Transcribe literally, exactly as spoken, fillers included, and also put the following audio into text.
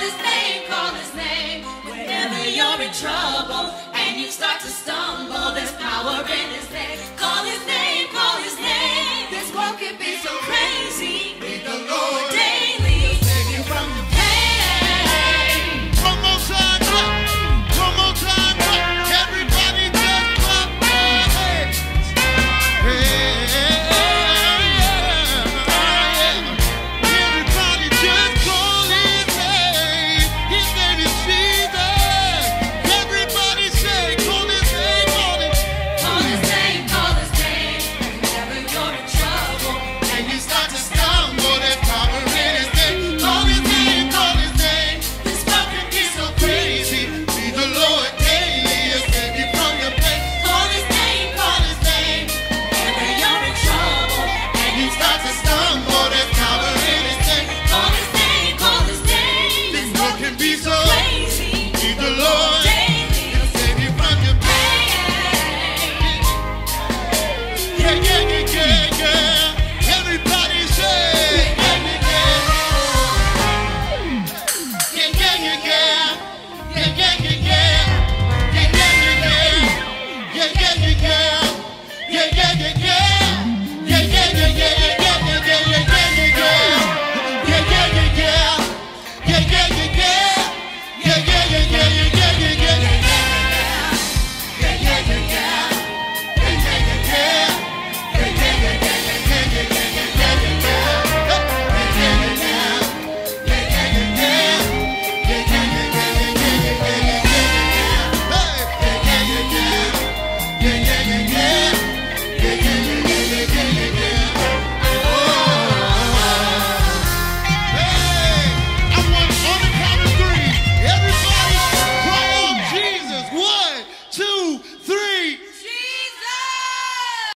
his name, call his name. Whenever you're in trouble and you start to stumble, there's power in his name. Call his name, call his name. This world can be so crazy.